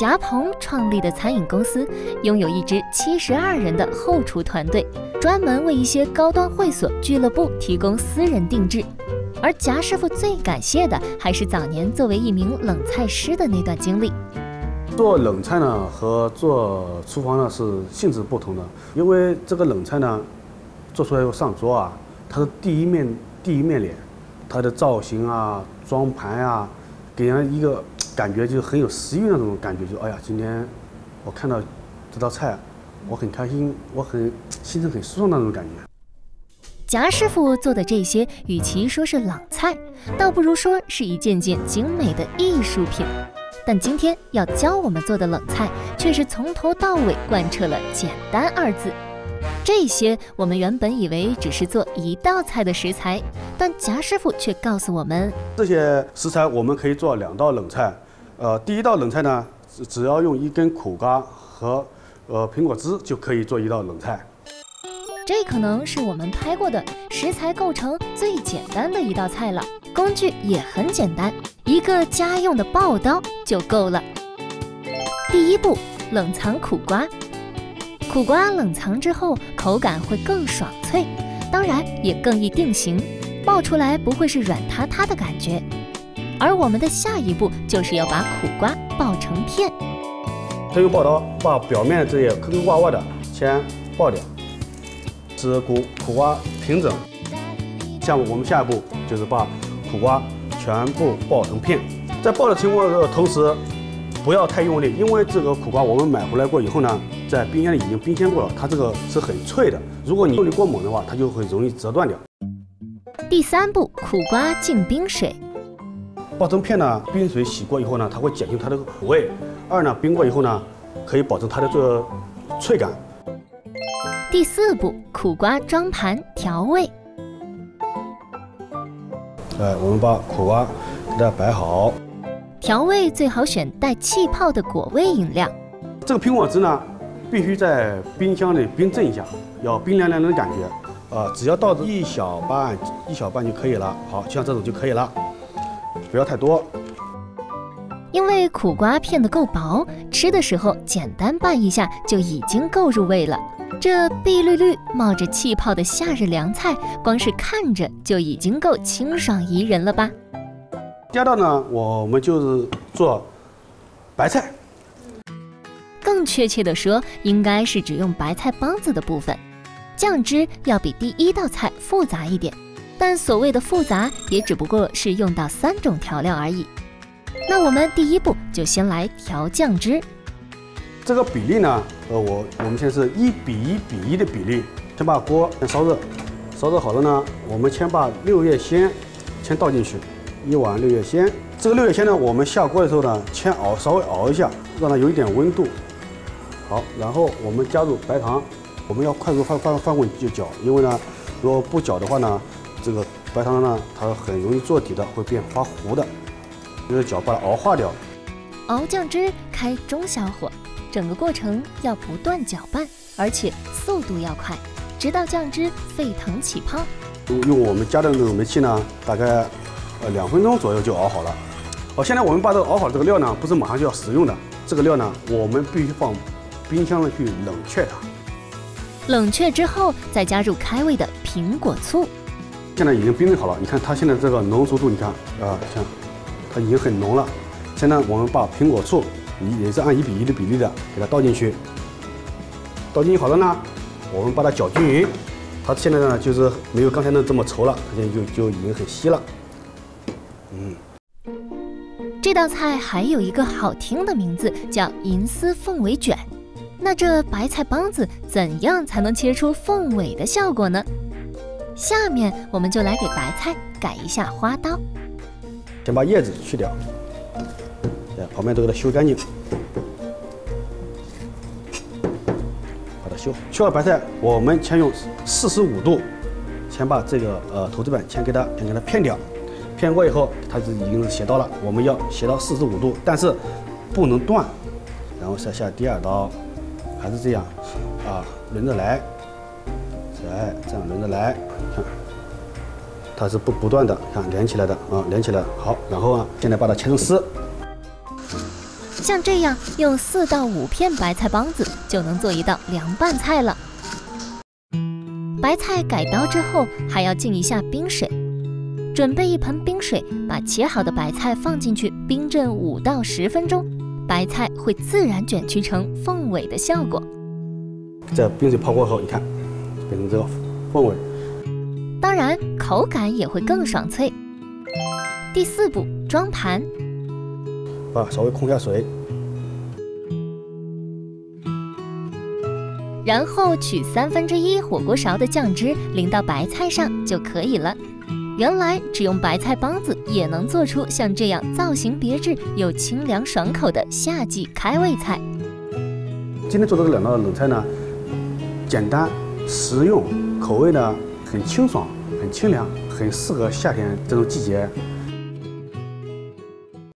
贾鹏创立的餐饮公司拥有一支72人的后厨团队，专门为一些高端会所、俱乐部提供私人定制。而贾师傅最感谢的还是早年作为一名冷菜师的那段经历。做冷菜呢和做厨房呢是性质不同的，因为这个冷菜呢做出来后上桌啊，它是第一面脸，它的造型啊、装盘啊，给人一个感觉就是很有食欲那种感觉，就哎呀，今天我看到这道菜，我很开心，我很心情很舒畅那种感觉。贾师傅做的这些，与其说是冷菜，倒不如说是一件件精美的艺术品。但今天要教我们做的冷菜，却是从头到尾贯彻了简单2字。这些我们原本以为只是做一道菜的食材，但贾师傅却告诉我们，这些食材我们可以做2道冷菜。第1道冷菜呢，只要用1根苦瓜和苹果汁就可以做1道冷菜。这可能是我们拍过的食材构成最简单的一道菜了，工具也很简单，一个家用的刨刀就够了。第1步，冷藏苦瓜。苦瓜冷藏之后，口感会更爽脆，当然也更易定型，爆出来不会是软塌塌的感觉。而我们的下一步就是要把苦瓜爆成片。再用刨刀把表面这些坑坑洼洼的先爆掉。使苦瓜平整，像我们下一步就是把苦瓜全部爆成片。在爆的情况的同时，不要太用力，因为这个苦瓜我们买回来过以后呢，在冰箱里已经冰鲜过了，它这个是很脆的。如果你用力过猛的话，它就很容易折断掉。第3步，苦瓜浸冰水。爆成片呢，冰水洗过以后呢，它会减轻它的苦味。2呢，冰过以后呢，可以保证它的这个脆感。第4步，苦瓜装盘调味。我们把苦瓜给它摆好，调味最好选带气泡的果味饮料。这个苹果汁呢，必须在冰箱里冰镇一下，要冰凉凉的感觉。只要倒一小半就可以了。好，像这种就可以了，不要太多。因为苦瓜片的够薄，吃的时候简单拌一下就已经够入味了。这碧绿绿冒着气泡的夏日凉菜，光是看着就已经够清爽宜人了吧？第2道呢，我们就是做白菜，更确切的说，应该是只用白菜帮子的部分。酱汁要比第1道菜复杂一点，但所谓的复杂，也只不过是用到3种调料而已。那我们第1步就先来调酱汁。这个比例呢，我们现在是1:1:1的比例，先把锅先烧热，烧热好了呢，我们先把六叶鲜先倒进去，1碗六叶鲜。这个六叶鲜呢，我们下锅的时候呢，先稍微熬一下，让它有一点温度。好，然后我们加入白糖，我们要快速翻滚就搅，因为呢，如果不搅的话呢，这个白糖呢，它很容易做底的，会变发糊的，就是搅把它熬化掉。熬酱汁开中小火。整个过程要不断搅拌，而且速度要快，直到酱汁沸腾起泡。用我们家的那种煤气呢，大概2分钟左右就熬好了。现在我们把这个熬好的这个料呢，不是马上就要食用的，这个料呢，我们必须放冰箱里去冷却它。冷却之后，再加入开胃的苹果醋。现在已经冰镇好了，你看它现在这个浓熟度，你看像它已经很浓了。现在我们把苹果醋。也是按1:1的比例的给它倒进去，倒进去好了呢，我们把它搅均匀。它现在呢就是没有刚才那这么稠了，它现在就已经很稀了。这道菜还有一个好听的名字叫银丝凤尾卷。那这白菜帮子怎样才能切出凤尾的效果呢？下面我们就来给白菜改一下花刀，先把叶子去掉。旁边都给它修干净，把它修。修好白菜，我们先用45度，先把这个头这边先给它片掉，片过以后它已经是斜刀了，我们要斜到45度，但是不能断。然后再下第2刀，还是这样啊，轮着来，这样轮着来，看，它是不断的，看连起来的啊，连起来。好，然后啊，现在把它切成丝。像这样用4到5片白菜帮子就能做一道凉拌菜了。白菜改刀之后还要浸一下冰水，准备一盆冰水，把切好的白菜放进去冰镇5到10分钟，白菜会自然卷曲成凤尾的效果。在冰水泡过后，你看变成这个凤尾。当然，口感也会更爽脆。第4步，装盘。 稍微控下水，然后取1/3火锅勺的酱汁淋到白菜上就可以了。原来只用白菜帮子也能做出像这样造型别致又清凉爽口的夏季开胃菜。今天做的这两道冷菜呢，简单实用，口味呢很清爽、很清凉，很适合夏天这种季节